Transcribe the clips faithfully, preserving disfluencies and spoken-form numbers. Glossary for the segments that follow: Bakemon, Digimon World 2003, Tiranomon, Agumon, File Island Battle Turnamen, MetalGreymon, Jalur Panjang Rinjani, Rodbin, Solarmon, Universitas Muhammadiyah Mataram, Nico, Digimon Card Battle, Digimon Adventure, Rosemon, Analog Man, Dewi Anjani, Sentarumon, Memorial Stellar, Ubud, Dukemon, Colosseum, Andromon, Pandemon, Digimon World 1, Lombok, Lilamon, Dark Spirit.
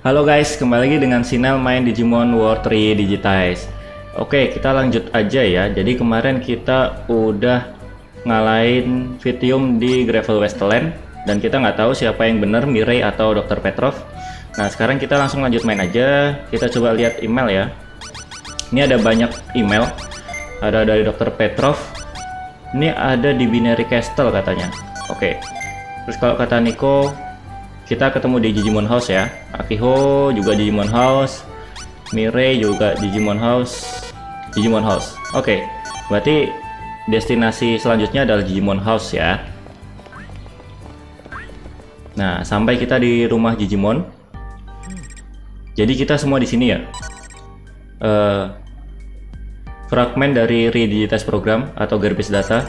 Halo guys, kembali lagi dengan Xynell main Digimon World tiga Digitize. Oke, kita lanjut aja ya. Jadi kemarin kita udah ngalahin Vitium di Gravel Westland dan kita nggak tahu siapa yang bener, Mirei atau Dokter Petrov. Nah, sekarang kita langsung lanjut main aja. Kita coba lihat email ya. Ini ada banyak email. Ada dari Dokter Petrov. Ini ada di Binary Castle katanya. Oke. Terus kalau kata Nico, kita ketemu di Digimon House ya. Akiho juga Digimon House, Mirei juga Digimon House, Digimon House. Oke, okay. Berarti destinasi selanjutnya adalah Digimon House ya. Nah, sampai kita di rumah Jijimon. Jadi kita semua di sini ya. Uh, fragmen dari ReDigitize Program atau garbage data.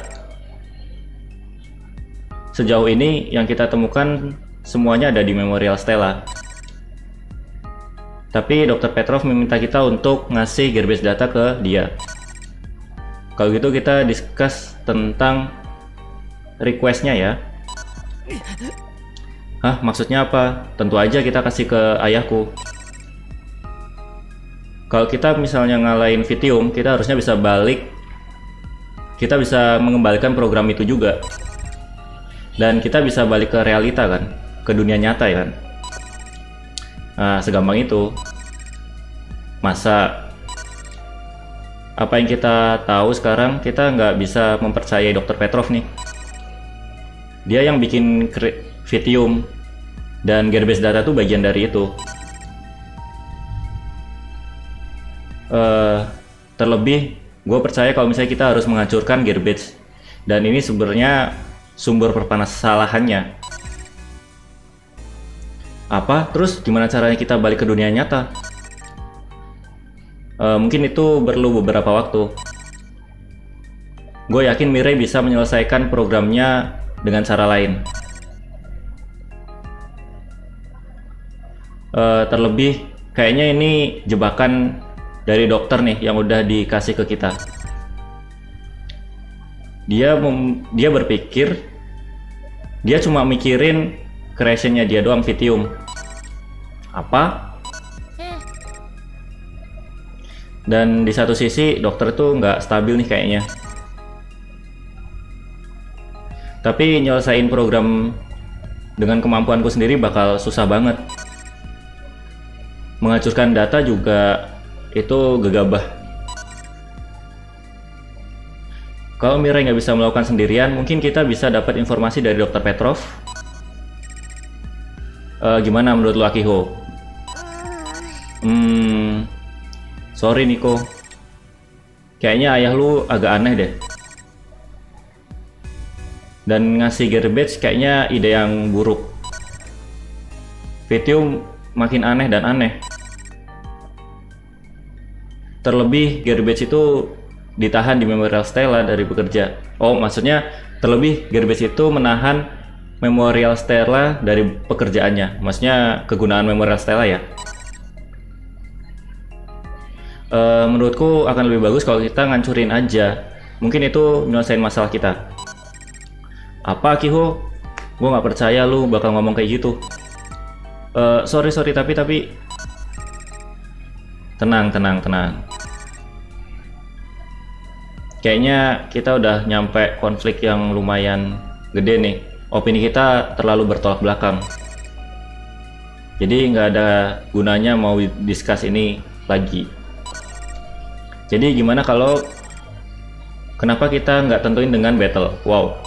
Sejauh ini yang kita temukan semuanya ada di Memorial Stellar. Tapi Dokter Petrov meminta kita untuk ngasih garbage data ke dia. Kalau gitu kita discuss tentang requestnya ya. Hah, maksudnya apa? Tentu aja kita kasih ke ayahku. Kalau kita misalnya ngalahin Vitium, kita harusnya bisa balik. Kita bisa mengembalikan program itu juga. Dan kita bisa balik ke realita kan, ke dunia nyata ya kan. Nah, segampang itu. Masa apa yang kita tahu sekarang kita nggak bisa mempercayai Dokter Petrov nih. Dia yang bikin Vitium dan garbage data tuh bagian dari itu. Uh, terlebih, gue percaya kalau misalnya kita harus menghancurkan garbage dan ini sebenarnya sumber permasalahannya. Apa? Terus gimana caranya kita balik ke dunia nyata? E, mungkin itu perlu beberapa waktu. Gue yakin Mirei bisa menyelesaikan programnya dengan cara lain. E, terlebih, kayaknya ini jebakan dari dokter nih yang udah dikasih ke kita. Dia mem dia berpikir, dia cuma mikirin creationnya dia doang, Vitium. Apa? Dan di satu sisi dokter tuh nggak stabil nih kayaknya. Tapi nyelesain program dengan kemampuanku sendiri bakal susah banget. Menghancurkan data juga itu gegabah. Kalau Mirei nggak bisa melakukan sendirian, mungkin kita bisa dapat informasi dari Dokter Petrov. Uh, gimana menurut lo, Akiho? Hmm, sorry Nico, kayaknya ayah lu agak aneh deh. Dan ngasih garbage kayaknya ide yang buruk. Vitium makin aneh dan aneh. Terlebih garbage itu ditahan di Memorial Stella dari bekerja. Oh, maksudnya terlebih garbage itu menahan Memorial Stella dari pekerjaannya, maksudnya kegunaan Memorial Stella ya. E, menurutku akan lebih bagus kalau kita ngancurin aja. Mungkin itu nyelesain masalah kita. Apa, Akiho? Gue nggak percaya lu bakal ngomong kayak gitu. E, sorry sorry tapi tapi tenang tenang tenang. Kayaknya kita udah nyampe konflik yang lumayan gede nih. Opini kita terlalu bertolak belakang. Jadi nggak ada gunanya mau discuss ini lagi. Jadi gimana kalau kenapa kita nggak tentuin dengan battle? Wow.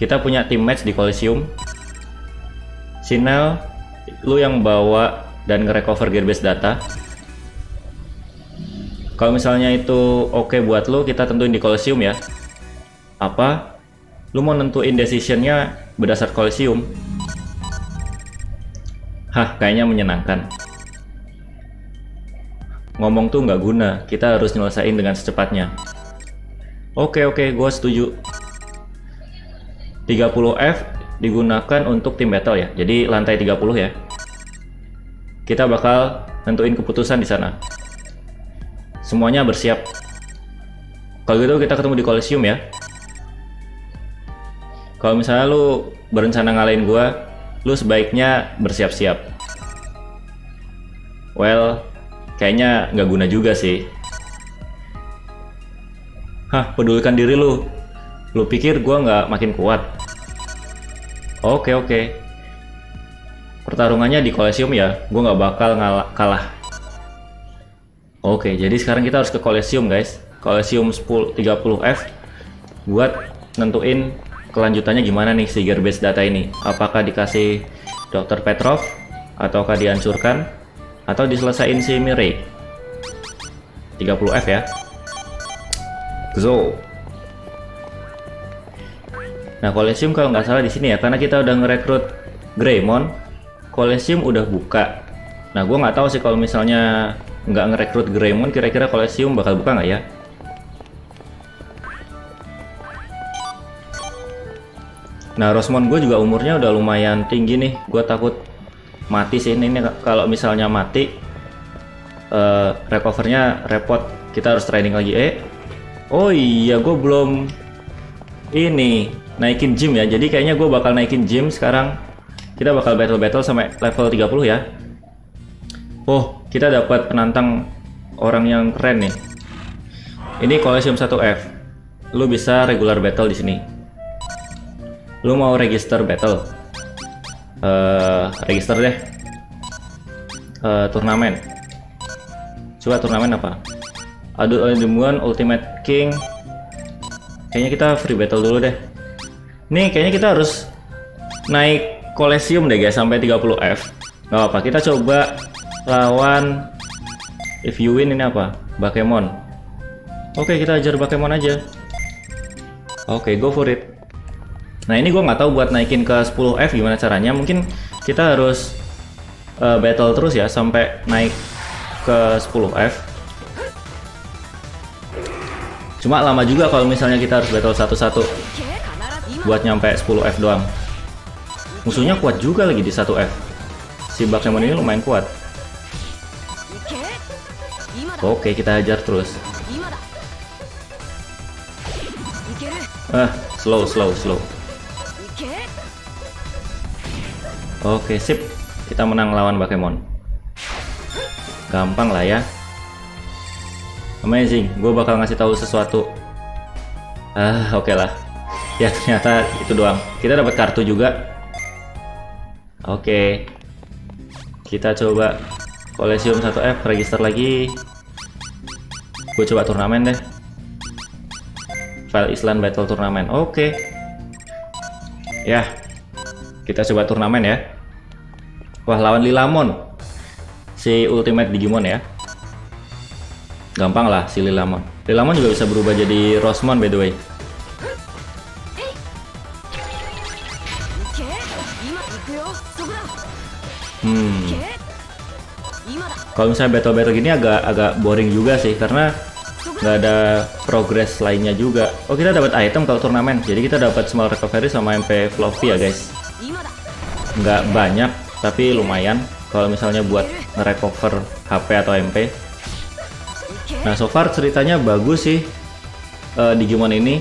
Kita punya tim match di Colosseum. Xynell, lu yang bawa dan nge-recover garbage data. Kalau misalnya itu oke okay buat lu, kita tentuin di Colosseum ya. Apa? Lu mau nentuin decisionnya berdasar Colosseum? Hah, kayaknya menyenangkan. Ngomong tuh nggak guna, kita harus nyelesain dengan secepatnya. Oke oke, gue setuju. tiga puluh F digunakan untuk tim battle ya, jadi lantai tiga puluh ya. Kita bakal nentuin keputusan di sana. Semuanya bersiap. Kalau gitu kita ketemu di Colosseum ya. Kalau misalnya lu berencana ngalahin gua, lu sebaiknya bersiap-siap. Well, kayaknya nggak guna juga sih. Hah, pedulikan diri lu. Lu pikir gua nggak makin kuat? Oke, oke. Pertarungannya di Colosseum ya, gua nggak bakal kalah. Oke, jadi sekarang kita harus ke Colosseum guys. Colosseum sepuluh tiga puluh F buat nentuin kelanjutannya gimana nih si garbage data ini. Apakah dikasih Dokter Petrov, ataukah dihancurkan, atau diselesain si Mirei. tiga puluh F ya. Zo. Nah, Colosseum kalau nggak salah di sini ya, karena kita udah ngerekrut Greymon, Colosseum udah buka. Nah, gue nggak tahu sih kalau misalnya nggak ngerekrut Greymon, kira-kira Colosseum bakal buka nggak ya? Nah, Rosemon gue juga umurnya udah lumayan tinggi nih, gue takut mati sih ini, ini kalau misalnya mati uh, recovernya repot, kita harus training lagi. Eh, oh iya gue belum ini naikin gym ya, jadi kayaknya gue bakal naikin gym sekarang. Kita bakal battle-battle sampai level tiga puluh ya. Oh, kita dapat penantang orang yang keren nih. Ini Colosseum satu F, lu bisa regular battle di sini. Lu mau register battle? Uh, register deh. Uh, turnamen. Coba turnamen apa? Adu Demuan Ultimate King. Kayaknya kita free battle dulu deh. Nih kayaknya kita harus naik Colosseum deh guys sampai tiga puluh F. Gak apa, kita coba lawan. If you win ini apa? Bakemon. Oke, kita ajar Bakemon aja. Oke, go for it. Nah ini gue nggak tahu buat naikin ke sepuluh F gimana caranya. Mungkin kita harus uh, battle terus ya sampai naik ke sepuluh F. Cuma lama juga kalau misalnya kita harus battle satu-satu buat nyampe sepuluh F doang. Musuhnya kuat juga lagi di satu F. Si Bakemon ini lumayan kuat. Oke, kita hajar terus. Ah, slow, slow, slow. Oke, sip. Kita menang lawan Bakemon. Gampang lah ya. Amazing. Gue bakal ngasih tahu sesuatu. Ah, oke lah. Ya, ternyata itu doang. Kita dapat kartu juga. Oke. Kita coba Colosseum satu F, register lagi. Gue coba turnamen deh. File Island Battle Turnamen. Oke. Ya. Kita coba turnamen ya. Wah, lawan Lilamon. Si Ultimate Digimon ya. Gampang lah si Lilamon. Lilamon juga bisa berubah jadi Rosemon by the way. Hmm. Kalau misalnya battle-battle gini agak agak boring juga sih, karena nggak ada progress lainnya juga. Oh, kita dapat item kalau turnamen. Jadi kita dapat small recovery sama M P floppy ya guys. Nggak banyak tapi lumayan kalau misalnya buat ngerecover H P atau M P. Nah, so far ceritanya bagus sih. uh, Digimon ini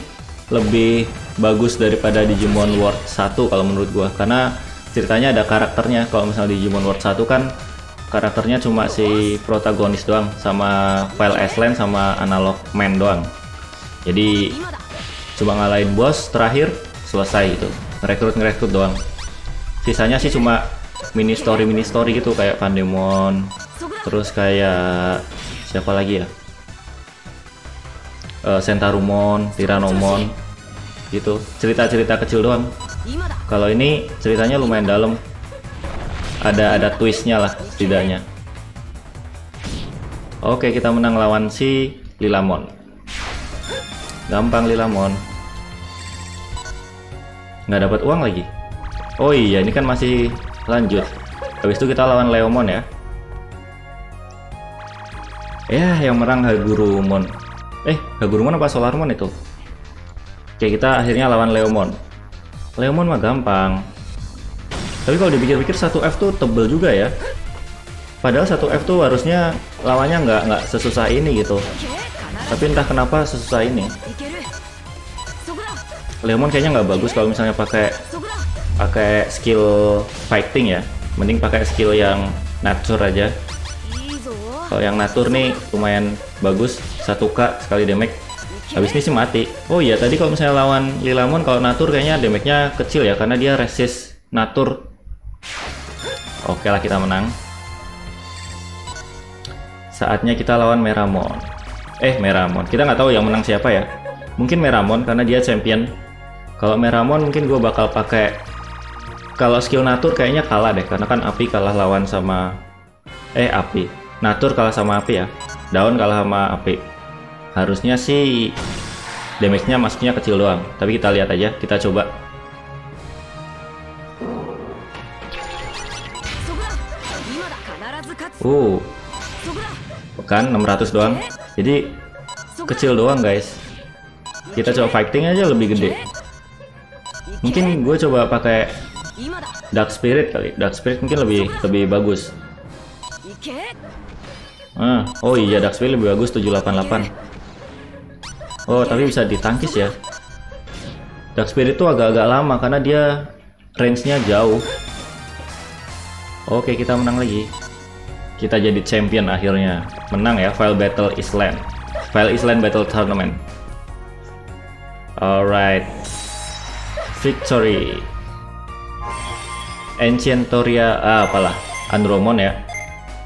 lebih bagus daripada Digimon World satu kalau menurut gua, karena ceritanya ada karakternya. Kalau misalnya Digimon World satu kan karakternya cuma si protagonis doang, sama File Island sama Analog Man doang. Jadi cuma ngalahin bos terakhir selesai gitu, ngerekrut-ngerekrut doang. Sisanya sih cuma mini story mini story gitu, kayak Pandemon, terus kayak siapa lagi ya, e, Sentarumon, Tiranomon gitu, cerita-cerita kecil doang. Kalau ini ceritanya lumayan dalam, ada ada twistnya lah setidaknya. Oke, kita menang lawan si Lilamon. Gampang Lilamon. Nggak dapat uang lagi. Oh iya, ini kan masih lanjut. Habis itu kita lawan Leomon ya. Ya, yang merang Hagurumon. Eh, Hagurumon apa Solarmon itu? Oke, kita akhirnya lawan Leomon. Leomon mah gampang. Tapi kalau dipikir-pikir satu F tuh tebel juga ya. Padahal satu F tuh harusnya lawannya nggak nggak sesusah ini gitu. Tapi entah kenapa sesusah ini. Leomon kayaknya nggak bagus kalau misalnya pakai pakai skill fighting ya, mending pakai skill yang nature aja. Kalau yang nature nih lumayan bagus, satu K sekali damage. Habis ini sih mati. Oh iya, tadi kalau misalnya lawan Lilamon kalau nature kayaknya damage-nya kecil ya, karena dia resist nature. Oke lah, kita menang. Saatnya kita lawan Meramon. Eh Meramon, kita nggak tahu yang menang siapa ya. Mungkin Meramon karena dia champion. Kalau Meramon mungkin gue bakal pakai. Kalau skill nature kayaknya kalah deh, karena kan api kalah lawan sama eh api. Natur kalah sama api ya, daun kalah sama api. Harusnya sih damage-nya masuknya kecil doang, tapi kita lihat aja, kita coba. Uh, kan enam ratus doang, jadi kecil doang guys. Kita coba fighting aja lebih gede. Mungkin gue coba pakai Dark Spirit kali, Dark Spirit mungkin lebih lebih bagus. Ah, oh iya, Dark Spirit lebih bagus tujuh delapan delapan. Oh, tapi bisa ditangkis ya. Dark Spirit itu agak-agak lama karena dia range-nya jauh. Oke, kita menang lagi. Kita jadi champion akhirnya. Menang ya, File Battle Island. File Island Battle Tournament. Alright. Victory. Enchantoria, ah, apalah, Andromon ya.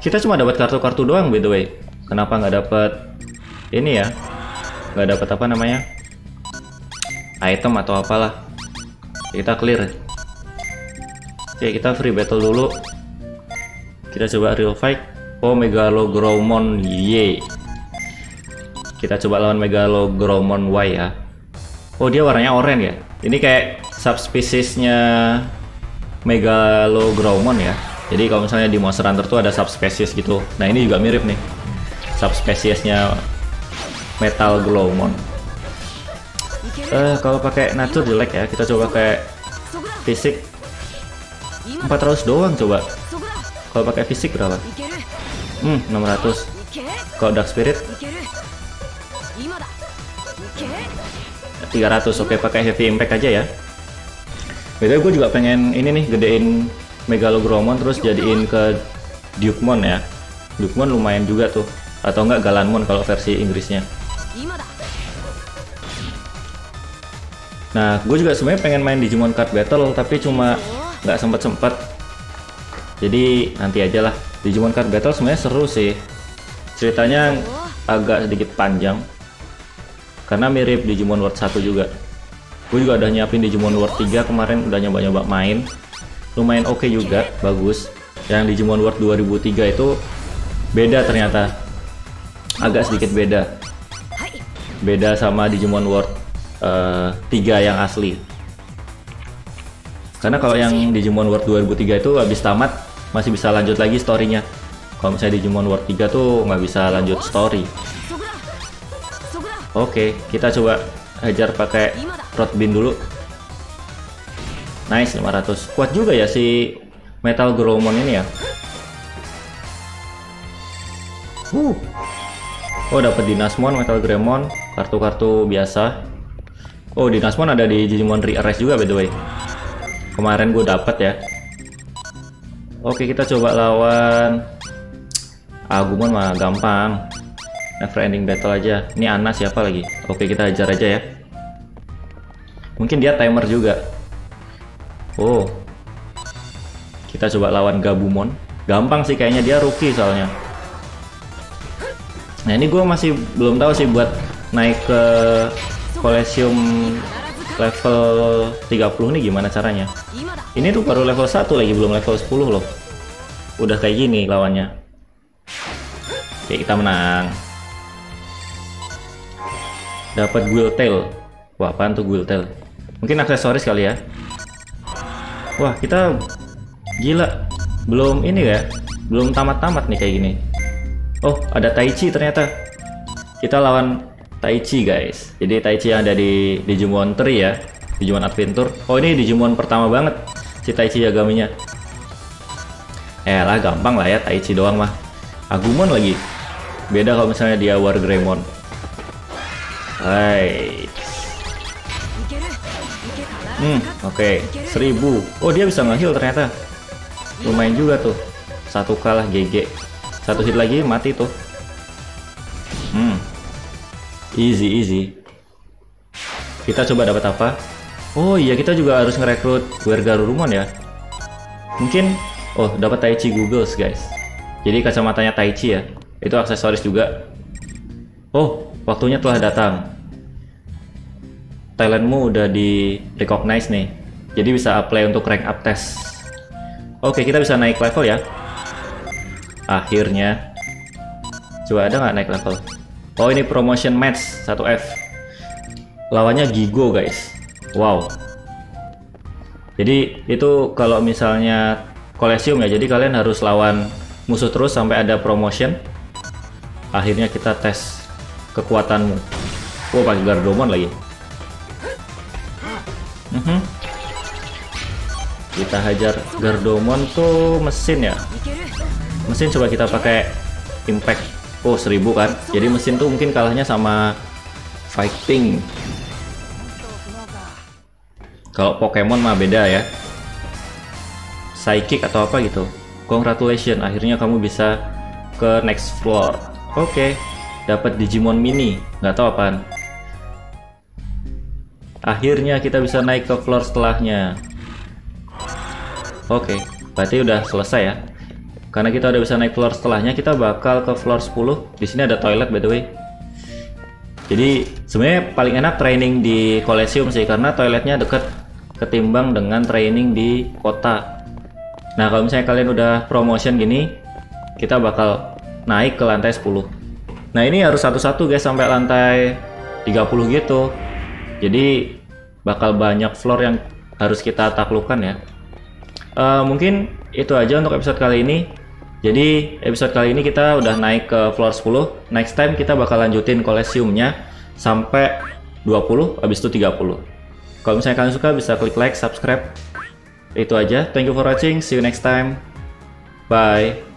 Kita cuma dapat kartu-kartu doang by the way. Kenapa nggak dapat ini ya? Nggak dapat apa namanya? Item atau apalah? Kita clear. Oke, kita free battle dulu. Kita coba real fight. Oh, Megalogromon Y. Kita coba lawan Megalogromon Y ya. Oh, dia warnanya oranye ya. Ini kayak subspesiesnya Megalogromon ya. Jadi kalau misalnya di Monster Hunter tuh ada subspesies gitu. Nah ini juga mirip nih, subspesiesnya MetalGreymon. Eh kalau pakai nature jelek ya. Kita coba kayak fisik. empat ratus doang coba. Kalau pakai fisik berapa? Hmm, enam ratus. Kalau Dark Spirit? tiga ratus. Oke, pakai Heavy Impact aja ya. Beda, gue juga pengen ini nih, gedein Megalogromon terus jadiin ke Dukemon ya. Dukemon lumayan juga tuh, atau enggak Galanmon kalau versi Inggrisnya. Nah, gue juga sebenarnya pengen main Digimon Card Battle tapi cuma nggak sempet-sempet. Jadi nanti aja lah. Digimon Card Battle sebenarnya seru sih. Ceritanya agak sedikit panjang karena mirip Digimon World satu juga. Gue juga udah nyiapin Digimon World tiga kemarin, udah nyoba-nyoba main. Lumayan oke okay juga, bagus. Yang Digimon World dua ribu tiga itu beda ternyata, agak sedikit beda beda sama Digimon World uh, tiga yang asli. Karena kalau yang Digimon World dua ribu tiga itu habis tamat masih bisa lanjut lagi storynya. Kalau misalnya Digimon World tiga tuh nggak bisa lanjut story. Oke, okay, kita coba hajar pakai Rodbin dulu. Nice, lima ratus. Kuat juga ya si MetalGreymon ini ya. Uh. Oh, dapat Dynasmon, MetalGreymon, kartu-kartu biasa. Oh, Dynasmon ada di Digimon Re juga by the way. Kemarin gue dapat ya. Oke, kita coba lawan Agumon mah gampang. Never ending battle aja. Ini Ana siapa lagi? Oke, kita hajar aja ya. Mungkin dia timer juga. Oh, kita coba lawan Gabumon. Gampang sih kayaknya, dia rookie soalnya. Nah ini gue masih belum tahu sih buat naik ke Colosseum level tiga puluh nih gimana caranya. Ini tuh baru level satu lagi, belum level sepuluh loh. Udah kayak gini lawannya. Oke, kita menang. Dapat Guildtail. Wah, apaan tuh Guildtail? Mungkin aksesoris kali ya. Wah, kita gila, belum ini ya, belum tamat-tamat nih kayak gini. Oh, ada Taichi ternyata. Kita lawan Taichi guys. Jadi Taichi yang ada di Digimon World tiga ya, Digimon Adventure. Oh, ini Digimon pertama banget si Taichi Yagaminya. Eh lah, gampang lah ya, Taichi doang mah. Agumon lagi. Beda kalau misalnya dia Wargreymon. Hai. Hmm, oke, okay. seribu. Oh, dia bisa nge-heal ternyata. Lumayan juga tuh. Satu kalah G G. Satu hit lagi mati tuh. Hmm. Easy, easy. Kita coba dapat apa? Oh iya, kita juga harus ngerekrut Guardromon ya. Mungkin oh, dapat Taichi Googles, guys. Jadi kacamatanya Taichi ya. Itu aksesoris juga. Oh, waktunya telah datang. Talentmu udah di recognize nih. Jadi bisa apply untuk rank up test. Oke, kita bisa naik level ya. Akhirnya. Coba ada nggak naik level? Oh, ini promotion match satu F. Lawannya Gigo, guys. Wow. Jadi itu kalau misalnya Colosseum ya, jadi kalian harus lawan musuh terus sampai ada promotion. Akhirnya kita tes kekuatanmu. Wow, pakai Guardromon lagi. Mm-hmm. Kita hajar Guardromon tuh mesin ya. Mesin coba kita pakai impact. Oh, seribu kan. Jadi mesin tuh mungkin kalahnya sama fighting. Kalau Pokemon mah beda ya, psychic atau apa gitu. Congratulations, akhirnya kamu bisa ke next floor. Oke, okay. Dapat Digimon Mini, nggak tahu apaan. Akhirnya kita bisa naik ke floor setelahnya. Oke, okay. Berarti udah selesai ya. Karena kita udah bisa naik floor setelahnya, kita bakal ke floor sepuluh. Di sini ada toilet by the way. Jadi sebenarnya paling enak training di Colosseum sih, karena toiletnya deket ketimbang dengan training di kota. Nah, kalau misalnya kalian udah promotion gini, kita bakal naik ke lantai sepuluh. Nah, ini harus satu-satu guys sampai lantai tiga puluh gitu. Jadi bakal banyak floor yang harus kita taklukkan ya. Uh, mungkin itu aja untuk episode kali ini. Jadi episode kali ini kita udah naik ke floor sepuluh. Next time kita bakal lanjutin Colosseum-nya sampai dua puluh, habis itu tiga puluh. Kalau misalnya kalian suka, bisa klik like, subscribe. Itu aja. Thank you for watching. See you next time. Bye.